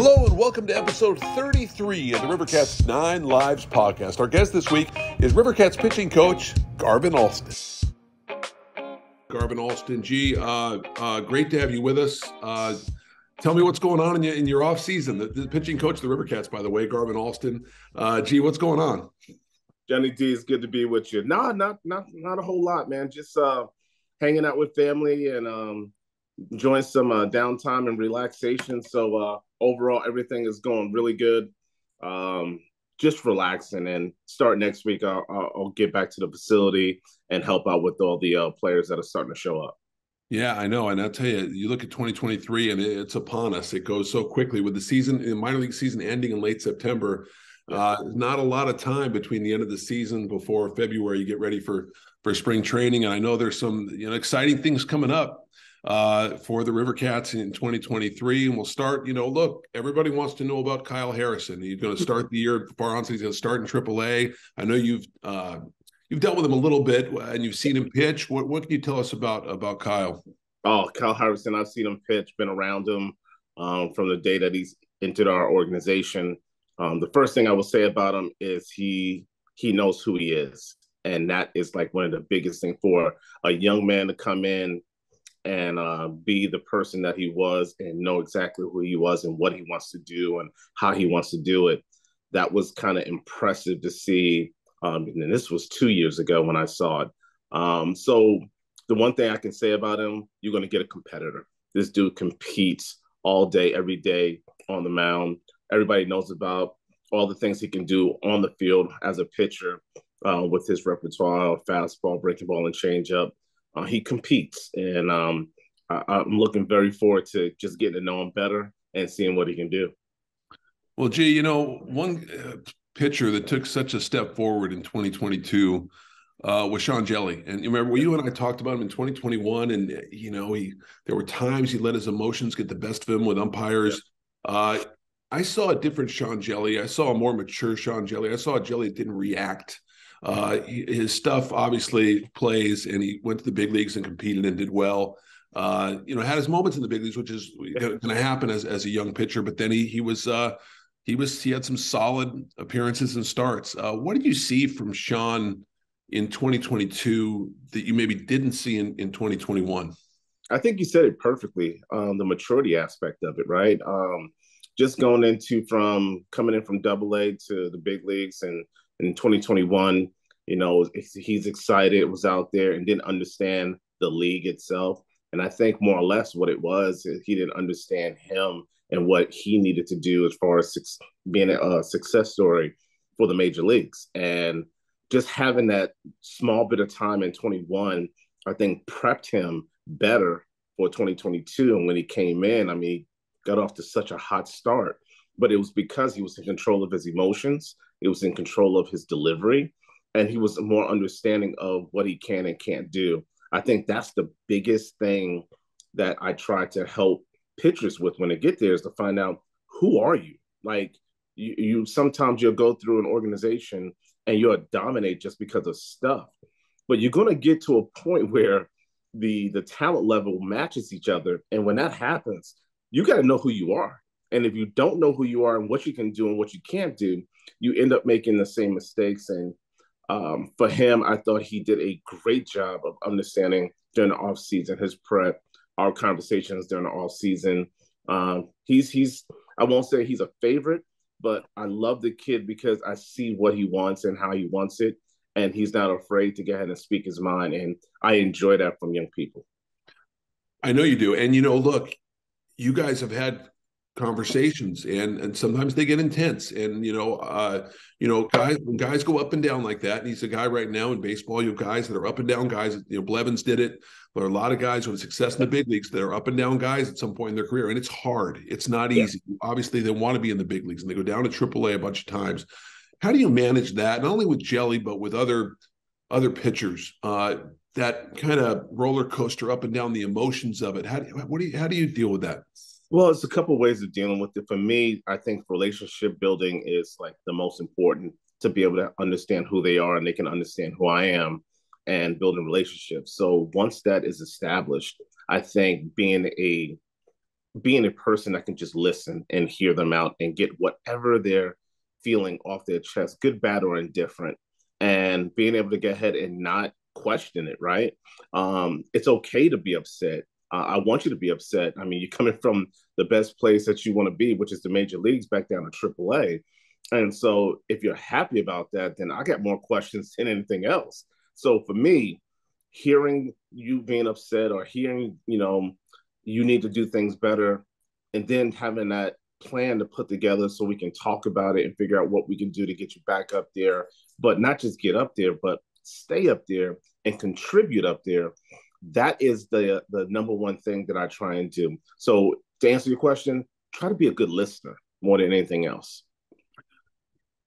Hello and welcome to episode 33 of the River Cats 9 Lives podcast. Our guest this week is River Cats pitching coach Garvin Alston. Garvin Alston, great to have you with us. Tell me what's going on in your off season. The pitching coach of the River Cats, by the way, Garvin Alston. What's going on? Johnny D, it's good to be with you. No, not a whole lot, man. Just hanging out with family and enjoying some downtime and relaxation. So overall, everything is going really good. Just relaxing, and start next week, I'll get back to the facility and help out with all the players that are starting to show up. Yeah, I know. And I'll tell you, you look at 2023 and it's upon us. It goes so quickly with the season, the minor league season ending in late September. Not a lot of time between the end of the season before February. You get ready for spring training. And I know there's some exciting things coming up for the River Cats in 2023. And we'll start, look, everybody wants to know about Kyle Harrison. He's going to start the year far on. So he's going to start in AAA. I know you've dealt with him a little bit, and you've seen him pitch. What can you tell us about Kyle? Oh, Kyle Harrison, I've seen him pitch, been around him from the day that he's entered our organization. The first thing I will say about him is he knows who he is, and that is like one of the biggest things for a young man to come in and be the person that he was and know exactly who he was and what he wants to do and how he wants to do it. That was kind of impressive to see. And this was 2 years ago when I saw it. So the one thing I can say about him, you're going to get a competitor. This dude competes all day, every day on the mound. Everybody knows about all the things he can do on the field as a pitcher with his repertoire of fastball, breaking ball, and changeup. He competes, and I'm looking very forward to just getting to know him better and seeing what he can do. Well, G, one pitcher that took such a step forward in 2022 was Sean Hjelle. And you remember, you and I talked about him in 2021, and, there were times he let his emotions get the best of him with umpires. Yeah. I saw a different Sean Hjelle. I saw a more mature Sean Hjelle. I saw a Hjelle that didn't react. His stuff obviously plays, and he went to the big leagues and competed and did well. Had his moments in the big leagues, which is going to happen as a young pitcher. But then he had some solid appearances and starts. What did you see from Sean in 2022 that you maybe didn't see in 2021? I think you said it perfectly. The maturity aspect of it, right? Just going into coming in from AA to the big leagues, and in 2021, he's excited, was out there and didn't understand the league itself. And I think more or less what it was, he didn't understand him and what he needed to do as far as being a success story for the major leagues. And just having that small bit of time in 21, I think prepped him better for 2022. And when he came in, he got off to such a hot start, but it was because he was in control of his emotions. It was in control of his delivery, and he was more understanding of what he can and can't do. I think that's the biggest thing that I try to help pitchers with when they get there, is to find out, who are you? Like you sometimes you'll go through an organization and you'll dominate just because of stuff, but you're going to get to a point where the talent level matches each other. And when that happens, you got to know who you are. And if you don't know who you are and what you can do and what you can't do, you end up making the same mistakes. And for him, I thought he did a great job of understanding during the offseason, his prep, our conversations during the offseason. I won't say he's a favorite, but I love the kid because I see what he wants and how he wants it. And he's not afraid to go ahead and speak his mind. And I enjoy that from young people. I know you do. And, look, you guys have had conversations, and sometimes they get intense, and guys go up and down like that. And he's a guy right now in baseball, you have guys that are up and down guys. Blevins did it. There are a lot of guys who have success in the big leagues that are up and down guys at some point in their career, and it's hard. It's not easy. Yeah. Obviously, they want to be in the big leagues, and they go down to AAA a bunch of times. How do you manage that? Not only with Hjelle, but with other pitchers, that kind of roller coaster up and down, the emotions of it. How do you deal with that? Well, it's a couple of ways of dealing with it. For me, I think relationship building is like the most important, to be able to understand who they are and they can understand who I am, and building relationships. So once that is established, I think being a being a person that can just listen and hear them out and get whatever they're feeling off their chest, good, bad, or indifferent, and being able to get ahead and not question it, right? It's okay to be upset. I want you to be upset. I mean, you're coming from the best place that you want to be, which is the major leagues, back down to AAA. And so if you're happy about that, then I got more questions than anything else. So for me, hearing you being upset or hearing, you know, you need to do things better, and then having that plan to put together so we can talk about it and figure out what we can do to get you back up there, but not just get up there, but stay up there and contribute up there. That is the number one thing that I try and do. So to answer your question, try to be a good listener more than anything else.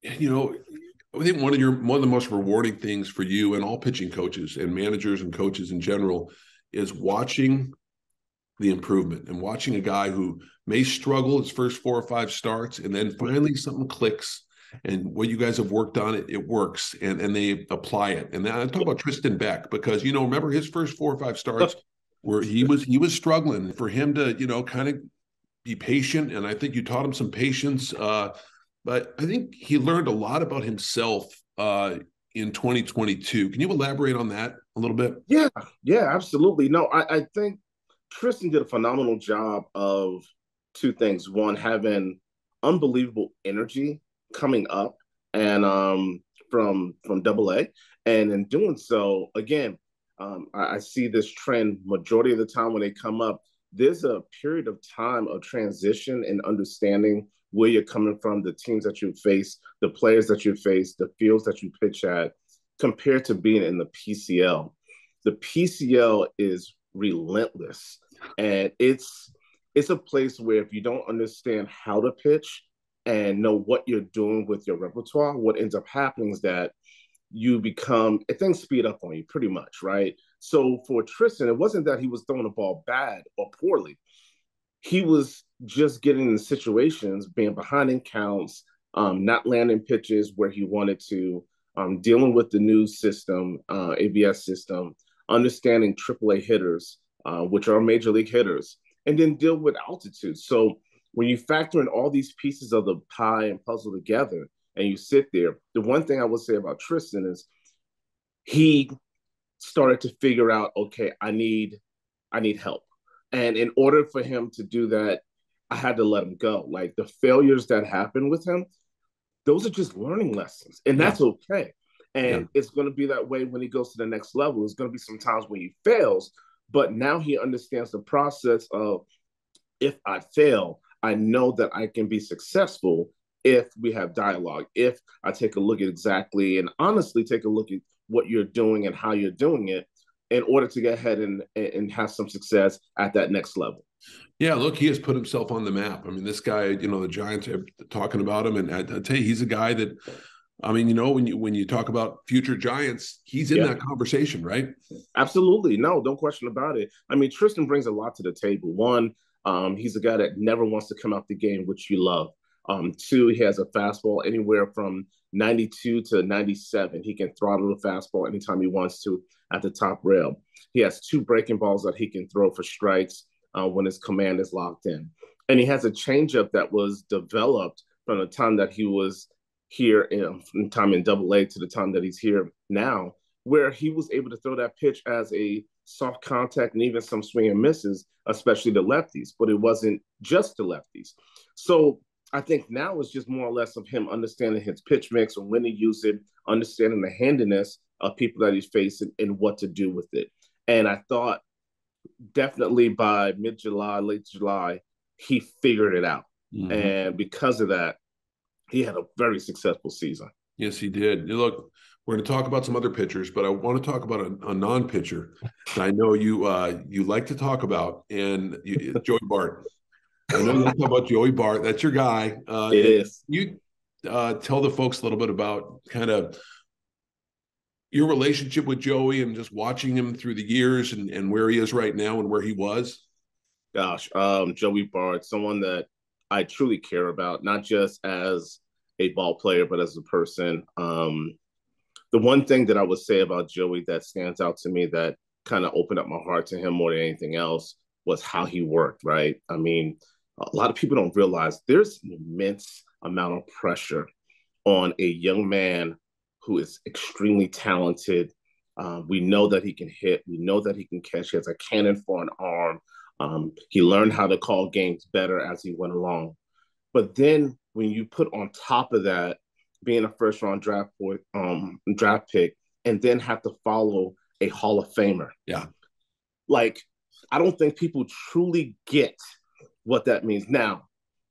You know, I think one of the most rewarding things for you and all pitching coaches and managers and coaches in general is watching the improvement and watching a guy who may struggle his first 4 or 5 starts, and then finally something clicks, and what you guys have worked on, it works, and they apply it. And then I talk about Tristan Beck, because, you know, remember his first 4 or 5 starts where he was struggling. For him to, you know, kind of be patient, and I think you taught him some patience, but I think he learned a lot about himself in 2022. Can you elaborate on that a little bit? Yeah, absolutely. No, I think Tristan did a phenomenal job of two things. One, having unbelievable energy coming up and from AA. And in doing so, again, I see this trend majority of the time when they come up, there's a period of time of transition and understanding where you're coming from, the teams that you face, the players that you face, the fields that you pitch at, compared to being in the PCL. The PCL is relentless. And it's a place where if you don't understand how to pitch and know what you're doing with your repertoire, what ends up happening is that things speed up on you pretty much, right? So for Tristan, it wasn't that he was throwing the ball bad or poorly. He was just getting in situations, being behind in counts, not landing pitches where he wanted to, dealing with the new system, ABS system, understanding AAA hitters, which are major league hitters, and then deal with altitude. So when you factor in all these pieces of the pie and puzzle together and you sit there, the one thing I would say about Tristan is he started to figure out, okay, I need help. And in order for him to do that, I had to let him go. Like, the failures that happened with him, those are just learning lessons, and that's okay. And it's going to be that way when he goes to the next level. It's going to be some times when he fails, but now he understands the process of, if I fail, I know that I can be successful if we have dialogue, if I take a look at exactly and honestly take a look at what you're doing and how you're doing it in order to get ahead and have some success at that next level. Yeah, look, he has put himself on the map. I mean, this guy, you know, the Giants are talking about him, and I tell you, he's a guy that, I mean, you know, when you talk about future Giants, he's in that conversation, right? Absolutely. No, don't question about it. I mean, Tristan brings a lot to the table. One, he's a guy that never wants to come out the game, which you love. Two, he has a fastball anywhere from 92 to 97. He can throttle the fastball anytime he wants to at the top rail. He has 2 breaking balls that he can throw for strikes when his command is locked in. And he has a changeup that was developed from the time that he was here in time in AA to the time that he's here now, where he was able to throw that pitch as a soft contact and even some swing and misses, especially the lefties, but it wasn't just the lefties. So I think now it's just more or less of him understanding his pitch mix and when to use it, understanding the handiness of people that he's facing and what to do with it. And I thought definitely by mid-July, late July, he figured it out. Mm-hmm. And because of that, he had a very successful season. Yes, he did. Look, we're going to talk about some other pitchers, but I want to talk about a non-pitcher that I know you like to talk about, and Joey Bart. I know you talk about Joey Bart. That's your guy. It is. You tell the folks a little bit about kind of your relationship with Joey and just watching him through the years and where he is right now and where he was. Gosh, Joey Bart, someone that I truly care about, not just as a ball player, but as a person. The one thing that I would say about Joey that stands out to me that kind of opened up my heart to him more than anything else was how he worked, right? I mean, a lot of people don't realize there's an immense amount of pressure on a young man who is extremely talented. We know that he can hit. We know that he can catch. He has a cannon for an arm. He learned how to call games better as he went along. But then when you put on top of that, being a first-round draft pick, and then have to follow a Hall of Famer. Yeah. Like, I don't think people truly get what that means. Now,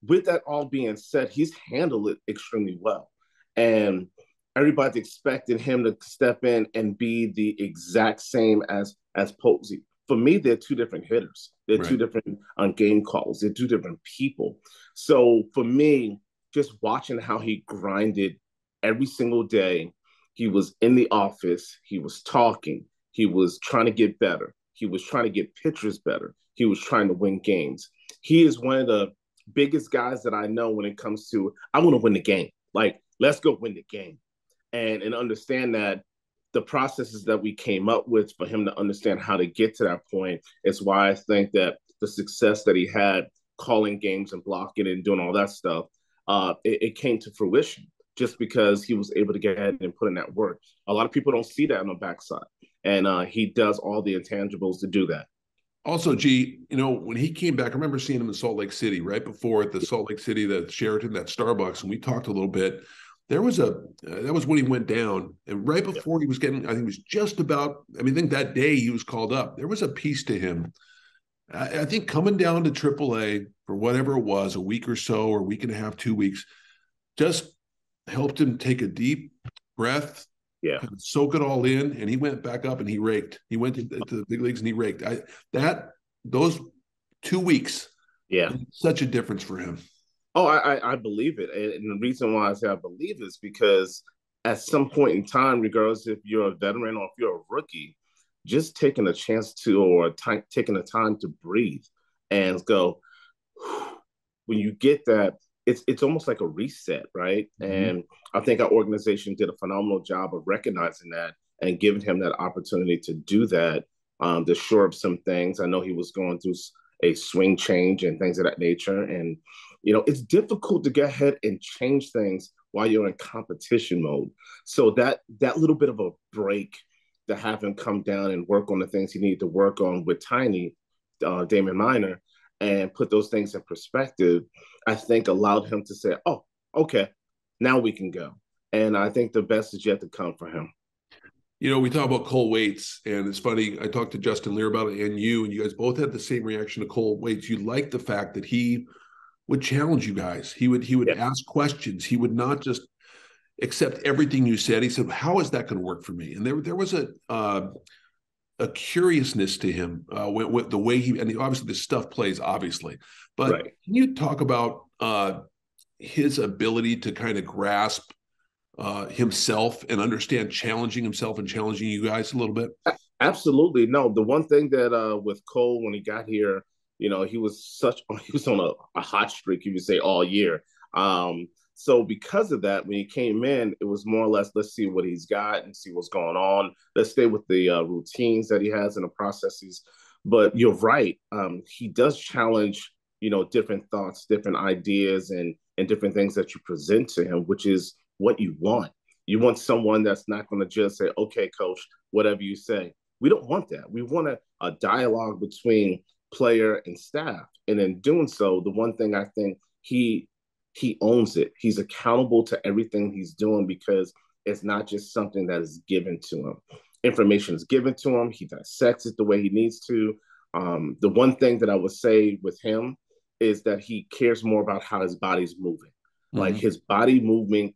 with that all being said, he's handled it extremely well. And everybody's expecting him to step in and be the exact same as Posey. For me, they're two different hitters. They're right. Two different game calls. They're two different people. So for me, just watching how he grinded every single day, he was in the office, he was talking, he was trying to get better, he was trying to get pitchers better, he was trying to win games. He is one of the biggest guys that I know when it comes to, I want to win the game. Like, let's go win the game. And understand that the processes that we came up with for him to understand how to get to that point is why I think that the success that he had calling games and blocking and doing all that stuff, it came to fruition just because he was able to get ahead and put in that work. A lot of people don't see that on the backside. And he does all the intangibles to do that. Also, G, you know, when he came back, I remember seeing him in Salt Lake City right before at the Salt Lake City, the Sheraton, that Starbucks, and we talked a little bit. There was that was when he went down, and right before he was getting, I think it was just about, I mean, I think that day he was called up. There was a piece to him. I think coming down to AAA for whatever it was, a week or so, or a week and a half, 2 weeks, just helped him take a deep breath, kind of soak it all in, and he went back up and he raked. He went to the big leagues and he raked. Those 2 weeks, such a difference for him. Oh, I believe it. And the reason why I say I believe it is because at some point in time, regardless if you're a veteran or if you're a rookie, just taking a chance to taking the time to breathe and go, when you get that, it's almost like a reset, right? Mm-hmm. And I think our organization did a phenomenal job of recognizing that and giving him that opportunity to do that, to shore up some things. I know he was going through a swing change and things of that nature. And, you know, it's difficult to go ahead and change things while you're in competition mode. So that little bit of a break to have him come down and work on the things he needed to work on with Tiny, Damon Minor, and put those things in perspective, I think allowed him to say, oh, okay, now we can go. And I think the best is yet to come for him. You know, we talk about Cole Waites, and it's funny, I talked to Justin Lear about it and you guys both had the same reaction to Cole Waites. You liked the fact that he would challenge you guys. He would ask questions. He would not just accept everything you said. He said, how is that going to work for me? And there was a curiousness to him with the way he, and obviously this stuff plays, obviously. But Can you talk about his ability to kind of grasp himself and understand challenging himself and challenging you guys a little bit? Absolutely. No, the one thing that with Cole, when he got here, you know, he was on a hot streak, you would say, all year. So because of that, when he came in, it was more or less, let's see what he's got and see what's going on. Let's stay with the routines that he has and the processes. But you're right. He does challenge, you know, different thoughts, different ideas and different things that you present to him, which is what you want. You want someone that's not going to just say, okay, coach, whatever you say. We don't want that. We want a dialogue between player and staff. And in doing so, the one thing I think he owns it. He's accountable to everything he's doing because it's not just something that is given to him. Information is given to him. He dissects it the way he needs to. The one thing that I would say with him is that he cares more about how his body's moving. Like his body moving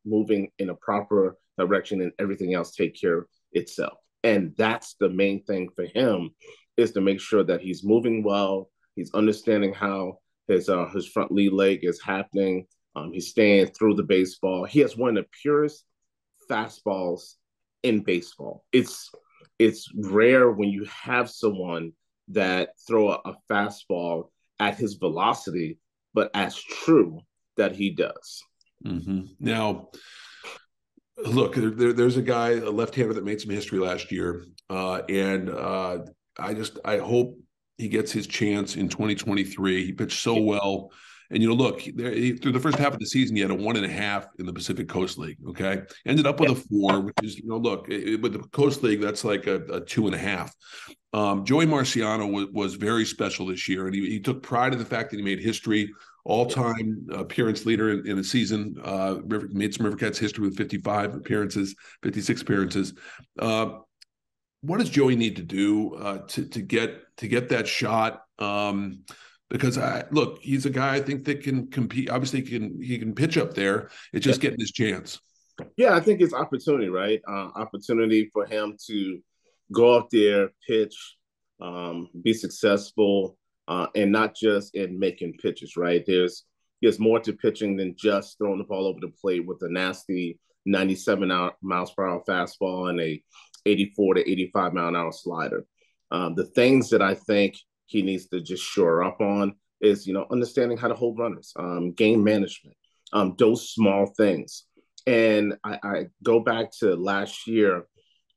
in a proper direction and everything else take care of itself. And that's the main thing for him is to make sure that he's moving well. He's understanding how his front lead leg is happening. He's staying through the baseball. He has one of the purest fastballs in baseball. It's rare when you have someone that throw a fastball at his velocity, but as true that he does. Mm-hmm. Now, look, there's a guy, a left-hander that made some history last year. And I hope He gets his chance in 2023. He pitched so well. And, you know, look, through the first half of the season, he had a 1.5 in the Pacific Coast League, okay? Ended up with a 4, which is, you know, look, with the Coast League, that's like a 2.5. Joey Marciano was very special this year, and he took pride in the fact that he made history, all-time appearance leader in the season, made some River Cats history with 56 appearances. What does Joey need to do to get that shot? Because he's a guy I think that can compete. Obviously, he can pitch up there. It's just getting his chance. Yeah, I think it's opportunity, right? Opportunity for him to go out there, pitch, be successful, and not just in making pitches, right? There's more to pitching than just throwing the ball over the plate with a nasty 97 miles per hour fastball and a 84 to 85 mile an hour slider. The things that I think he needs to just shore up on is, you know, understanding how to hold runners, game management, those small things. And I go back to last year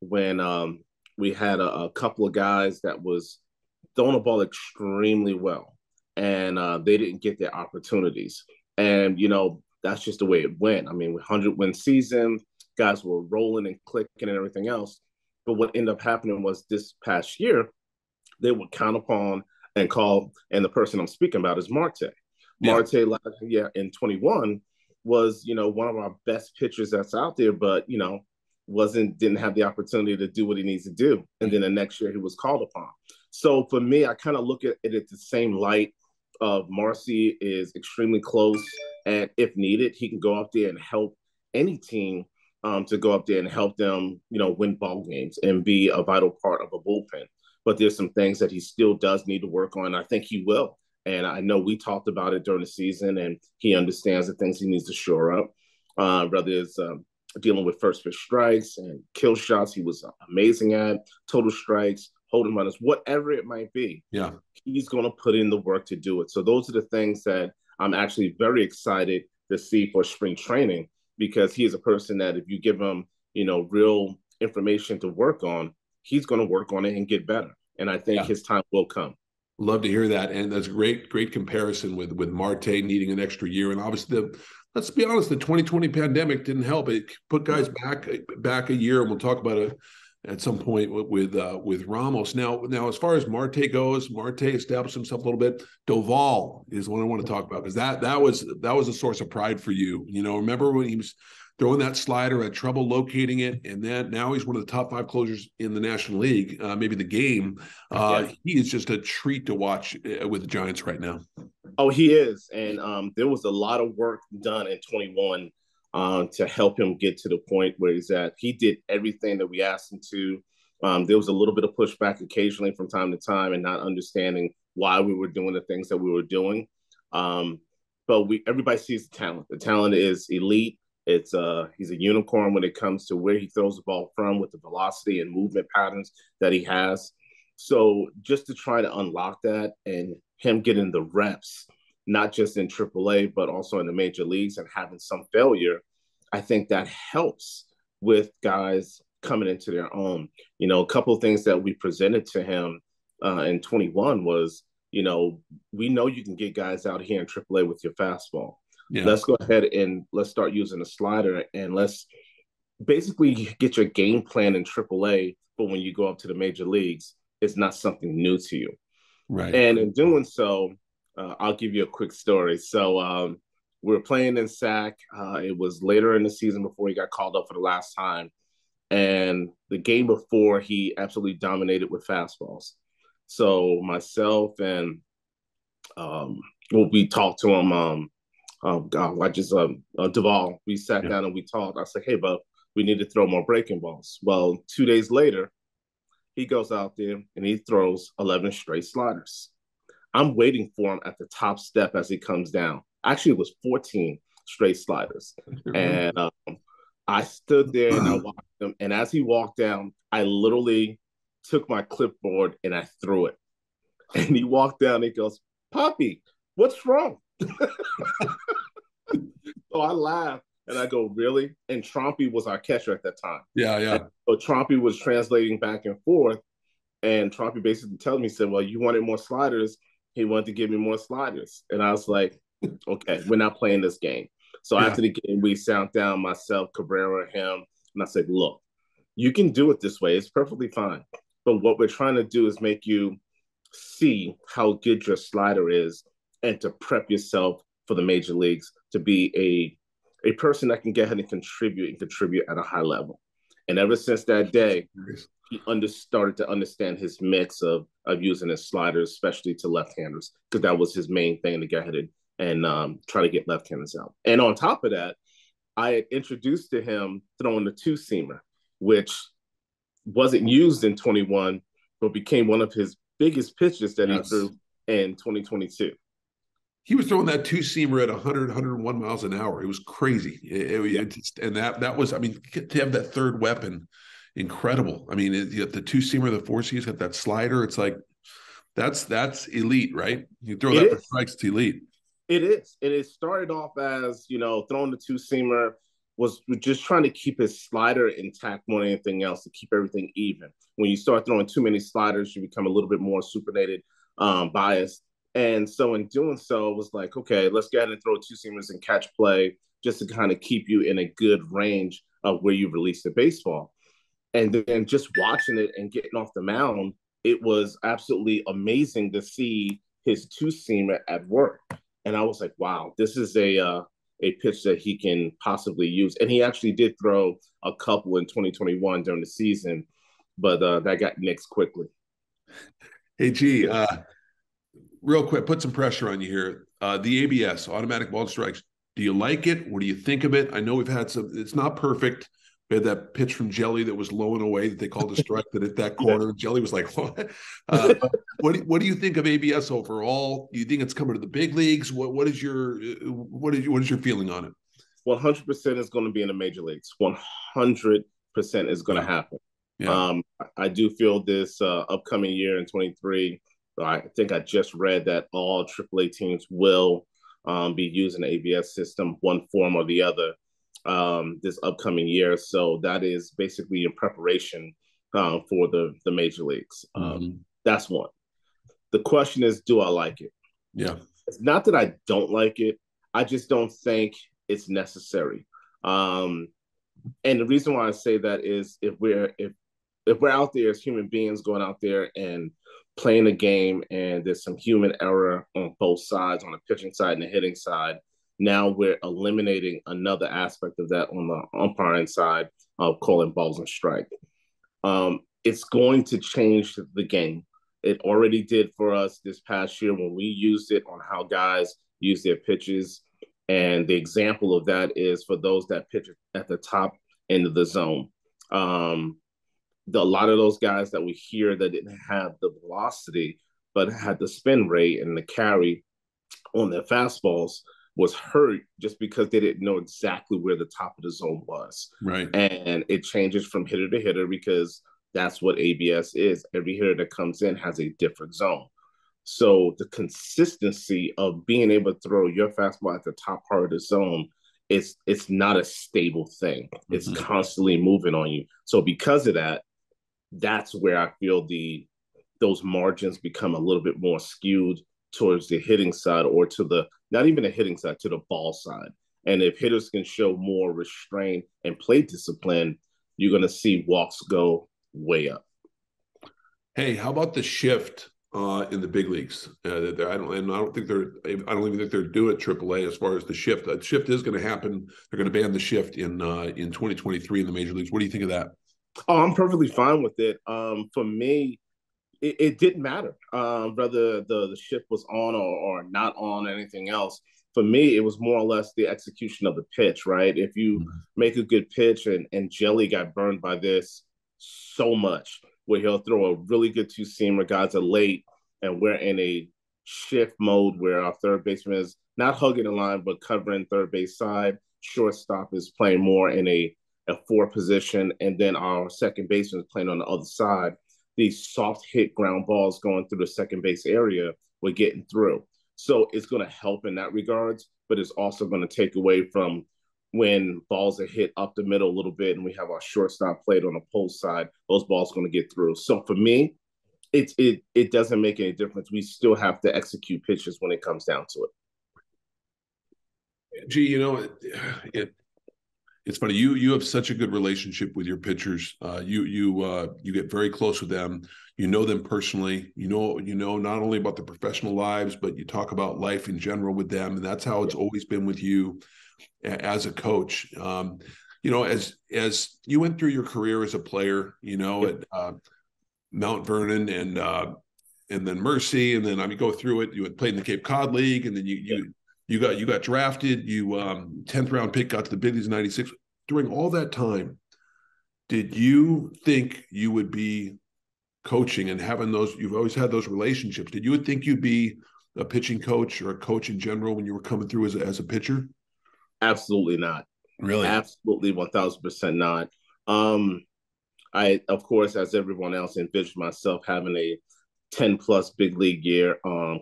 when we had a couple of guys that was throwing the ball extremely well, and they didn't get their opportunities. And, you know, that's just the way it went. I mean, 100-win season, guys were rolling and clicking and everything else. But what ended up happening was this past year, they would count upon and call, and the person I'm speaking about is Marte. Yeah. Marte last year in 21 was, you know, one of our best pitchers that's out there, but, you know, didn't have the opportunity to do what he needs to do. And then the next year he was called upon. So for me, I kind of look at it at the same light of Marcy is extremely close, and if needed, he can go up there and help any team to go up there and help them, you know, win ball games and be a vital part of a bullpen. But there's some things that he still does need to work on. I think he will. And I know we talked about it during the season, and he understands the things he needs to shore up, whether it's dealing with first pitch strikes and kill shots he was amazing at, total strikes, holding runners, whatever it might be. Yeah, he's going to put in the work to do it. So those are the things that I'm actually very excited to see for spring training, because he is a person that if you give him, you know, real information to work on, he's going to work on it and get better. And I think his time will come. Love to hear that. And that's a great comparison with Marte needing an extra year. And obviously, let's be honest, the 2020 pandemic didn't help. It put guys back a year, and we'll talk about it at some point with Ramos. Now, as far as Marte goes, Marte established himself a little bit. Doval is one I want to talk about, because that was a source of pride for you. You know, remember when he was throwing that slider, had trouble locating it, and then now he's one of the top 5 closers in the National League, maybe the game. He is just a treat to watch with the Giants right now. Oh, he is. And there was a lot of work done in 21 to help him get to the point where he's at. He did everything that we asked him to. There was a little bit of pushback occasionally from time to time and not understanding why we were doing the things that we were doing. But everybody sees the talent. The talent is elite. He's a unicorn when it comes to where he throws the ball from, with the velocity and movement patterns that he has. So just to try to unlock that, and him getting the reps, not just in AAA, but also in the major leagues, and having some failure, I think that helps with guys coming into their own. You know, a couple of things that we presented to him in 21 was, you know, we know you can get guys out here in AAA with your fastball. Yeah. Let's go ahead and let's start using a slider, and let's basically get your game plan in AAA. But when you go up to the major leagues, it's not something new to you. Right. And in doing so, I'll give you a quick story. So we were playing in SAC. It was later in the season before he got called up for the last time. And the game before, he absolutely dominated with fastballs. So myself and we talked to him. Doval, we sat down and we talked. I said, hey, bub, we need to throw more breaking balls. Well, 2 days later, he goes out there and he throws 11 straight sliders. I'm waiting for him at the top step as he comes down. Actually, it was 14 straight sliders. And I stood there and I watched him. And as he walked down, I literally took my clipboard and I threw it. And he walked down and he goes, Poppy, what's wrong? So I laugh and I go, really? And Trompy was our catcher at that time. So Trompy was translating back and forth, And Trompy basically tells me, he said, well, you wanted more sliders. He wanted to give me more sliders. And I was like, okay, we're not playing this game. So after the game, we sat down, myself, Cabrera, him. And I said, look, you can do it this way. It's perfectly fine. But what we're trying to do is make you see how good your slider is and to prep yourself for the major leagues to be a person that can get ahead and contribute at a high level. And ever since that day, he started to understand his mix of using his sliders, especially to left-handers, because that was his main thing to get ahead and try to get left-handers out. And on top of that, I had introduced to him throwing the two-seamer, which wasn't used in 21, but became one of his biggest pitches that he threw in 2022. He was throwing that two-seamer at 100, 101 miles an hour. It was crazy. And that was, I mean, to have that third weapon, incredible. I mean, you got the two-seamer, the four-seamer's got that slider. It's like, that's elite, right? You throw that for strikes, it's elite. It is. And it started off as, you know, throwing the two-seamer, was just trying to keep his slider intact more than anything else, to keep everything even. When you start throwing too many sliders, you become a little bit more supinated, biased. And so in doing so, it was like, okay, let's go ahead and throw two-seamers and catch play just to kind of keep you in a good range of where you release the baseball. And then just watching it and getting off the mound, it was absolutely amazing to see his two-seamer at work. And I was like, wow, this is a pitch that he can possibly use. And he actually did throw a couple in 2021 during the season, but that got nixed quickly. Hey, G, real quick, put some pressure on you here. The ABS, automatic ball strikes. Do you like it? What do you think of it? I know we've had some, it's not perfect. We had that pitch from Hjelle that was low and away that they called a strike that hit that corner. Hjelle was like, what? What do you think of ABS overall? Do you think it's coming to the big leagues? What is your feeling on it? 100% is going to be in the major leagues. 100% is going to happen. Yeah. I do feel this upcoming year in 23, I think I just read that all AAA teams will be using the ABS system, one form or the other, this upcoming year. So that is basically in preparation for the major leagues. That's one. The question is, do I like it? Yeah. It's not that I don't like it. I just don't think it's necessary. And the reason why I say that is if we're out there as human beings going out there and playing a game, and there's some human error on both sides, on the pitching side and the hitting side, now we're eliminating another aspect of that on the umpiring side of calling balls and strike. It's going to change the game. It already did for us this past year when we used it on how guys use their pitches. And the example of that is for those that pitch at the top end of the zone. A lot of those guys that we hear that didn't have the velocity but had the spin rate and the carry on their fastballs was hurt just because they didn't know exactly where the top of the zone was. Right. And it changes from hitter to hitter because that's what ABS is. Every hitter that comes in has a different zone. So the consistency of being able to throw your fastball at the top part of the zone, it's not a stable thing. It's constantly moving on you. So because of that, that's where I feel those margins become a little bit more skewed towards the hitting side, or to the, not even the hitting side, to the ball side. And if hitters can show more restraint and play discipline, you're going to see walks go way up. Hey, how about the shift in the big leagues? I don't even think they're due at AAA as far as the shift. The shift is going to happen. They're going to ban the shift in 2023 in the major leagues. What do you think of that? Oh, I'm perfectly fine with it. For me, it didn't matter whether the shift was on or not on, anything else. For me, it was more or less the execution of the pitch, right? If you make a good pitch, and Hjelle got burned by this so much, where he'll throw a really good two-seamer, guys are late, and we're in a shift mode where our third baseman is not hugging the line, but covering third base side. Shortstop is playing more in a four position, and then our second baseman is playing on the other side. These soft hit ground balls going through the second base area, we're getting through. So it's going to help in that regards, but it's also going to take away from when balls are hit up the middle a little bit and we have our shortstop played on the post side, those balls are going to get through. So for me, It doesn't make any difference. We still have to execute pitches when it comes down to it. Gee, you know, it's funny. You have such a good relationship with your pitchers. You get very close with them. You know them personally. You know not only about their professional lives, but you talk about life in general with them, and that's how it's always been with you as a coach. You know, as you went through your career as a player, you know, at Mount Vernon and then Mercy, and then go through it. You had played in the Cape Cod League, and then you got drafted. You 10th round pick, got to the Biggies in '96. During all that time, did you think you would be coaching and having those? You've always had those relationships. Did you think you'd be a pitching coach or a coach in general when you were coming through as a pitcher? Absolutely not. Really? Absolutely, 1,000% not. I, of course, as everyone else, envisioned myself having a 10-plus big league year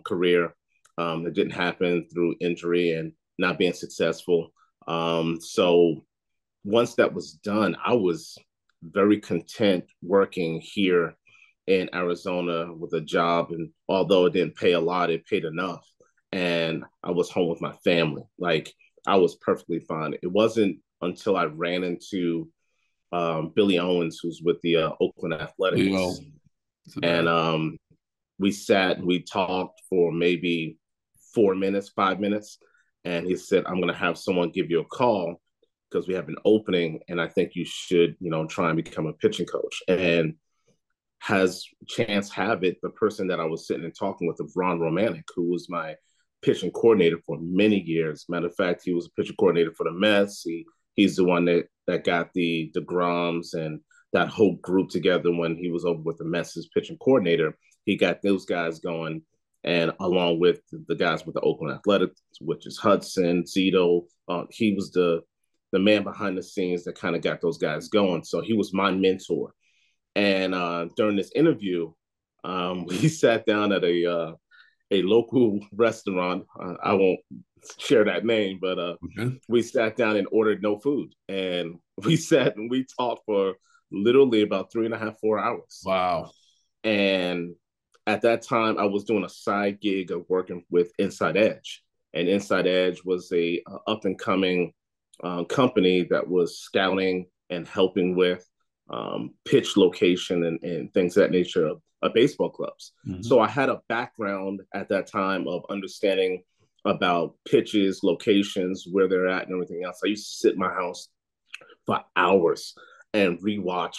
career. It didn't happen through injury and not being successful. So once that was done, I was very content working here in Arizona with a job. And although it didn't pay a lot, it paid enough. And I was home with my family. Like, I was perfectly fine. It wasn't until I ran into Billy Owens, who's with the Oakland Athletics, and we sat and we talked for maybe 5 minutes, and he said, "I'm going to have someone give you a call because we have an opening, and I think you should, try and become a pitching coach." And has chance have it, the person that I was sitting and talking with, Ron Romanick, who was my pitching coordinator for many years. Matter of fact, he was a pitching coordinator for the Mets. He's the one that got the DeGroms and that whole group together when he was over with the Mets as pitching coordinator. He got those guys going, and along with the guys with the Oakland Athletics, which is Hudson, Zito. He was the man behind the scenes that kind of got those guys going. So he was my mentor. And during this interview, we sat down at a local restaurant. I won't share that name, but we sat down and ordered no food. And we sat and we talked for literally about 3.5 to 4 hours. Wow. And at that time, I was doing a side gig of working with Inside Edge. And Inside Edge was a up-and-coming company that was scouting and helping with pitch location and things of that nature of baseball clubs. Mm-hmm. So I had a background at that time of understanding about pitches, locations, where they're at, and everything else. I used to sit in my house for hours and rewatch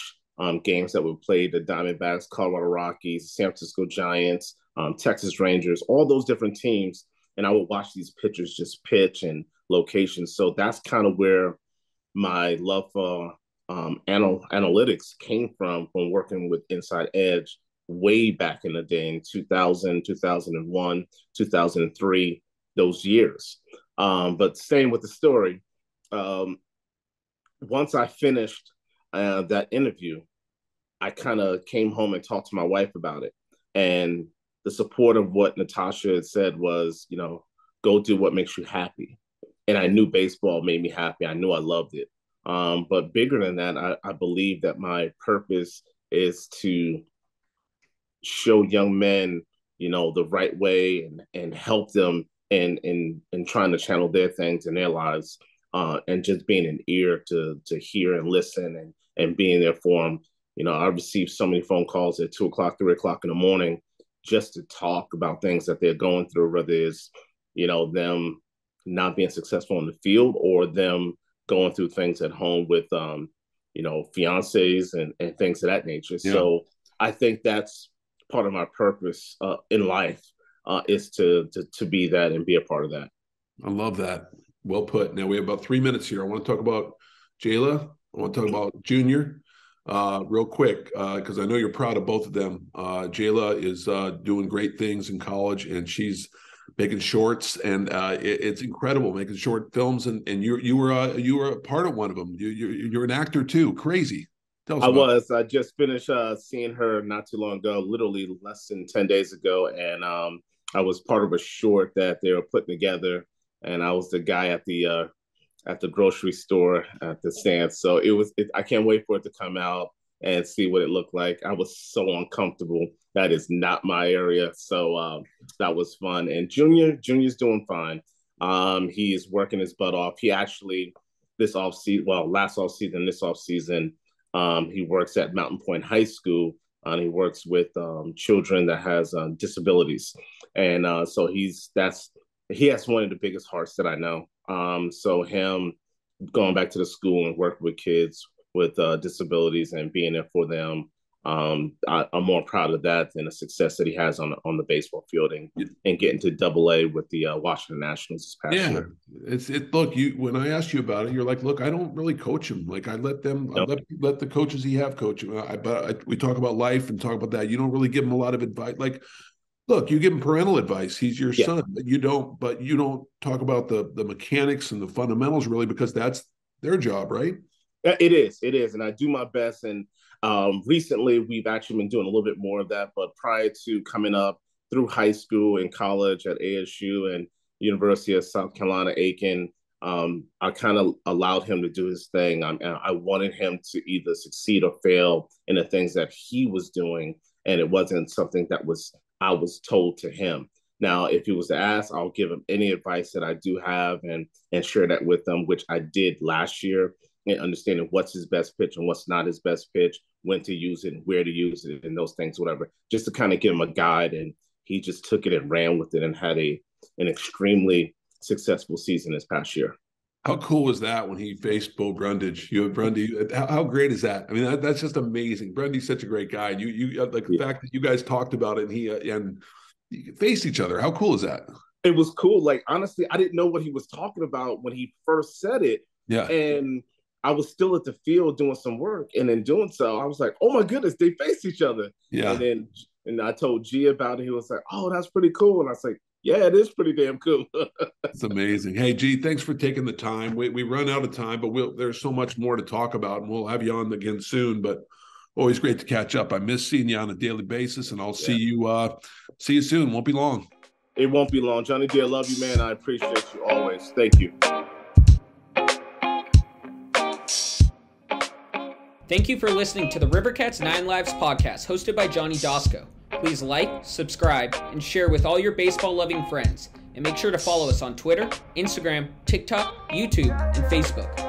games that were played, the Diamondbacks, Colorado Rockies, San Francisco Giants, Texas Rangers, all those different teams. And I would watch these pitchers just pitch and locations. So that's kind of where my love for analytics came from working with Inside Edge way back in the day in 2000, 2001, 2003, those years. But staying with the story, once I finished that interview, I kind of came home and talked to my wife about it. And the support of what Natasha had said was, go do what makes you happy. And I knew baseball made me happy. I knew I loved it. But bigger than that, I believe that my purpose is to show young men, the right way and help them in trying to channel their things in their lives, and just being an ear to hear and listen and being there for them. I received so many phone calls at 2:00, 3:00 in the morning just to talk about things that they're going through, whether it's, them not being successful in the field or them going through things at home with, fiancés and things of that nature. Yeah. So I think that's part of my purpose in life is to be that and be a part of that. I love that. Well put. Now we have about 3 minutes here. I want to talk about Jayla. I want to talk about Junior real quick because I know you're proud of both of them. Jayla is doing great things in college, and she's making shorts, and it's incredible, making short films. And you were a part of one of them. You're an actor too. Crazy. Tell us about it. I just finished seeing her not too long ago, literally less than 10 days ago. And I was part of a short that they were putting together. And I was the guy at the grocery store at the stand. So I can't wait for it to come out. and see what it looked like. I was so uncomfortable. That is not my area. So that was fun. And Junior's doing fine. He is working his butt off. He actually, this offseason, he works at Mountain Point High School, and he works with children that has disabilities. And so he has one of the biggest hearts that I know. So him going back to the school and working with kids with disabilities and being there for them, I'm more proud of that than the success that he has on the baseball field and getting to Double-A with the Washington Nationals this past year. Look, when I asked you about it, you're like, look, I don't really coach him. Like I let them, nope. I let the coaches he have coach him. But we talk about life and talk about that. You don't really give him a lot of advice. Like, look, you give him parental advice. He's your son. But you don't talk about the mechanics and the fundamentals really, because that's their job, right? It is. And I do my best. And recently, we've actually been doing a little bit more of that. But prior to coming up through high school and college at ASU and University of South Carolina, Aiken, I kind of allowed him to do his thing. I wanted him to either succeed or fail in the things that he was doing. And it wasn't something that I was told to him. Now, if he was to ask, I'll give him any advice that I do have and share that with him, which I did last year. And understanding what's his best pitch and what's not his best pitch, when to use it and where to use it and those things, whatever, just to kind of give him a guide. And he just took it and ran with it and had an extremely successful season this past year. How cool was that when he faced Bo Brundage? You had Brundage. How great is that? I mean, that's just amazing. Brundage's such a great guy. And the fact that you guys talked about it and he faced each other. How cool is that? It was cool. Like, honestly, I didn't know what he was talking about when he first said it. Yeah. And I was still at the field doing some work, and in doing so, I was like, "Oh my goodness, they faced each other." Yeah. And I told G about it. He was like, "Oh, that's pretty cool." And I was like, "Yeah, it is pretty damn cool." It's amazing. Hey, G, thanks for taking the time. We run out of time, but there's so much more to talk about, and we'll have you on again soon. But always great to catch up. I miss seeing you on a daily basis, and I'll see you soon. Won't be long. It won't be long, Johnny G. I love you, man. I appreciate you always. Thank you. Thank you for listening to the River Cats 9 Lives podcast, hosted by Johnny Doskow. Please like, subscribe, and share with all your baseball-loving friends. And make sure to follow us on Twitter, Instagram, TikTok, YouTube, and Facebook.